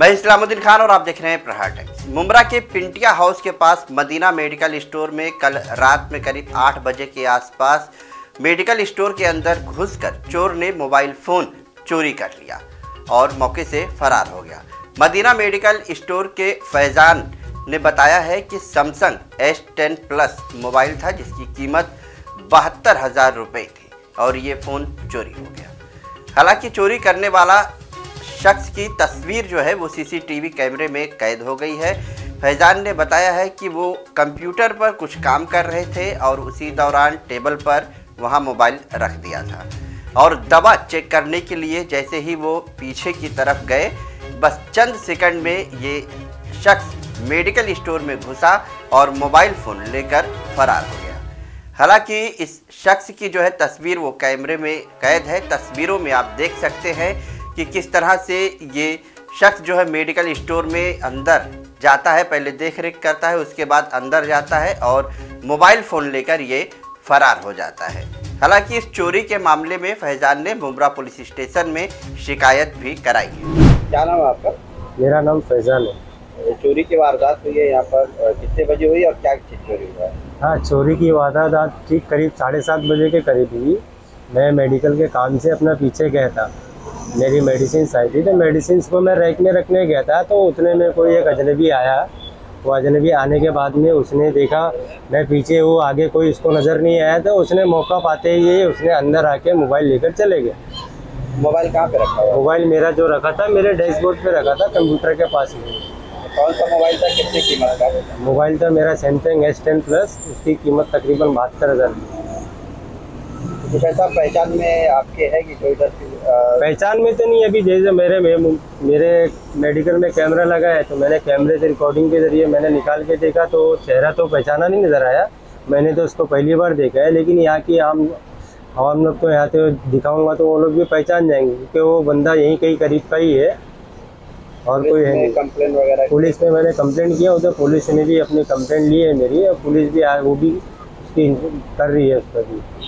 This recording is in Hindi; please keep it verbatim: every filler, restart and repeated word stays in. मैं इस्लामुद्दीन खान और आप देख रहे हैं प्रहार टाइम्स। मुंब्रा के पिंटिया हाउस के पास मदीना मेडिकल स्टोर में कल रात में करीब आठ बजे के आसपास मेडिकल स्टोर के अंदर घुसकर चोर ने मोबाइल फोन चोरी कर लिया और मौके से फरार हो गया। मदीना मेडिकल स्टोर के फैज़ान ने बताया है कि Samsung S ten plus mobile था जिसकी कीमत बहत्तर हज़ार रुपये थी और ये फ़ोन चोरी हो गया। हालांकि चोरी करने वाला शख्स की तस्वीर जो है वो सीसीटीवी कैमरे में कैद हो गई है। फैज़ान ने बताया है कि वो कंप्यूटर पर कुछ काम कर रहे थे और उसी दौरान टेबल पर वहाँ मोबाइल रख दिया था और दवा चेक करने के लिए जैसे ही वो पीछे की तरफ गए, बस चंद सेकंड में ये शख्स मेडिकल स्टोर में घुसा और मोबाइल फ़ोन लेकर फरार हो गया। हालांकि इस शख्स की जो है तस्वीर वो कैमरे में कैद है। तस्वीरों में आप देख सकते हैं कि किस तरह से ये शख्स जो है मेडिकल स्टोर में अंदर जाता है, पहले देख रेख करता है, उसके बाद अंदर जाता है और मोबाइल फ़ोन लेकर ये फरार हो जाता है। हालांकि इस चोरी के मामले में फैज़ान ने मुंब्रा पुलिस स्टेशन में शिकायत भी कराई है। क्या नाम है आपका? मेरा नाम फैज़ान है। चोरी की वारदात हुई है यहाँ पर, कितने बजे हुई और क्या चीज़ चोरी हुआ है? हाँ, चोरी की वारदात ठीक करीब साढ़े सात बजे के करीब हुई। मैं मेडिकल के काम से अपना पीछे गया था, मेरी मेडिसिन आई थी तो मेडिसिन को मैं रैक में रखने गया था। तो उतने में कोई एक अजनबी आया, वो अजनबी आने के बाद में उसने देखा मैं पीछे हूँ, आगे कोई उसको नज़र नहीं आया, तो उसने मौका पाते ही उसने अंदर आके मोबाइल लेकर चले गया। मोबाइल कहाँ पर रखा? मोबाइल मेरा जो रखा था मेरे डैशबोर्ड पर रखा था, कंप्यूटर के पास में। कौन सा मोबाइल था, कितने कीमत का? मोबाइल था मेरा सैमसंग एस टेन प्लस, उसकी कीमत तकरीबन बहत्तर हज़ार। कुछ ऐसा पहचान में आपके है कि कोई इधर पहचान में तो नहीं? अभी जैसे मेरे मेरे मेडिकल में कैमरा लगा है तो मैंने कैमरे से रिकॉर्डिंग के जरिए मैंने निकाल के देखा तो चेहरा तो पहचाना नहीं नज़र आया। मैंने तो उसको पहली बार देखा है, लेकिन यहाँ की आम हम लोग को यहाँ से दिखाऊँगा तो वो लोग भी पहचान जाएंगे क्योंकि वो बंदा यहीं कहीं करीब का ही है और कोई है नहीं। कंप्लेंट वगैरह पुलिस में मैंने कंप्लेंट किया, उधर पुलिस ने भी अपनी कंप्लेंट ली है मेरी, और पुलिस भी वो भी उसकी कर रही है, उसका भी।